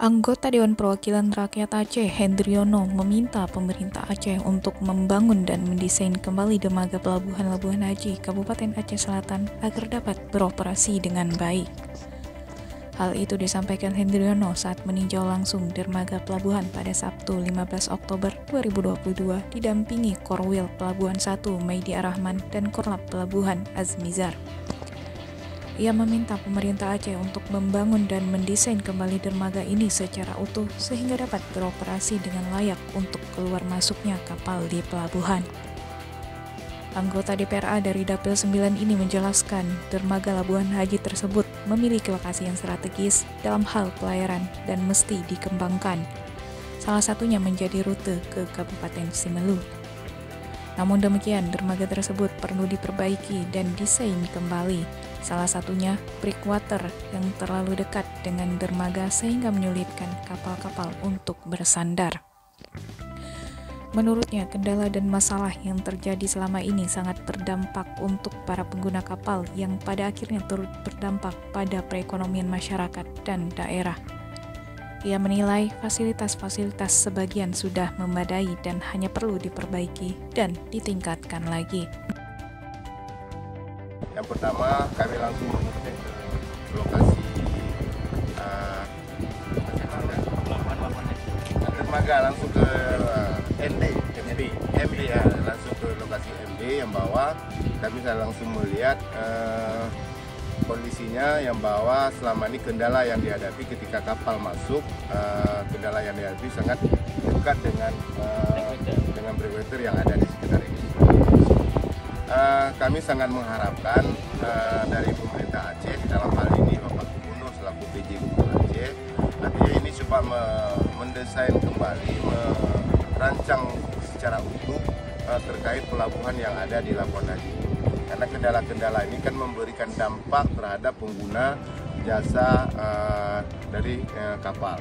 Anggota Dewan Perwakilan Rakyat Aceh, Hendri Yono, meminta pemerintah Aceh untuk membangun dan mendesain kembali dermaga pelabuhan Labuhan Haji, Kabupaten Aceh Selatan, agar dapat beroperasi dengan baik. Hal itu disampaikan Hendri Yono saat meninjau langsung dermaga pelabuhan pada Sabtu 15 Oktober 2022 didampingi Korwil Pelabuhan 1 Maidi Arahman dan Korlap Pelabuhan Azmizar. Ia meminta pemerintah Aceh untuk membangun dan mendesain kembali dermaga ini secara utuh sehingga dapat beroperasi dengan layak untuk keluar masuknya kapal di pelabuhan. Anggota DPRA dari DAPIL 9 ini menjelaskan, dermaga Labuhan Haji tersebut memiliki lokasi yang strategis dalam hal pelayaran dan mesti dikembangkan. Salah satunya menjadi rute ke Kabupaten Simeulue. Namun demikian, dermaga tersebut perlu diperbaiki dan desain kembali. Salah satunya breakwater yang terlalu dekat dengan dermaga sehingga menyulitkan kapal-kapal untuk bersandar. Menurutnya, kendala dan masalah yang terjadi selama ini sangat berdampak untuk para pengguna kapal yang pada akhirnya turut berdampak pada perekonomian masyarakat dan daerah. Ia menilai fasilitas-fasilitas sebagian sudah memadai dan hanya perlu diperbaiki dan ditingkatkan lagi. Yang pertama, kami langsung mengecek lokasi dermaga langsung ke MD ya, langsung ke lokasi MD yang bawah. Kami bisa langsung melihat kondisinya yang bawah. Selama ini kendala yang dihadapi ketika kapal masuk, kendala yang dihadapi sangat dekat dengan breakwater yang ada di sekitar ini. Kami sangat mengharapkan dari pemerintah Aceh, dalam hal ini Bapak Gubernur selaku PJ Gubernur Aceh, artinya ini coba mendesain kembali, rancang secara utuh terkait pelabuhan yang ada di Labuhan Haji. Karena kendala-kendala ini kan memberikan dampak terhadap pengguna jasa dari kapal.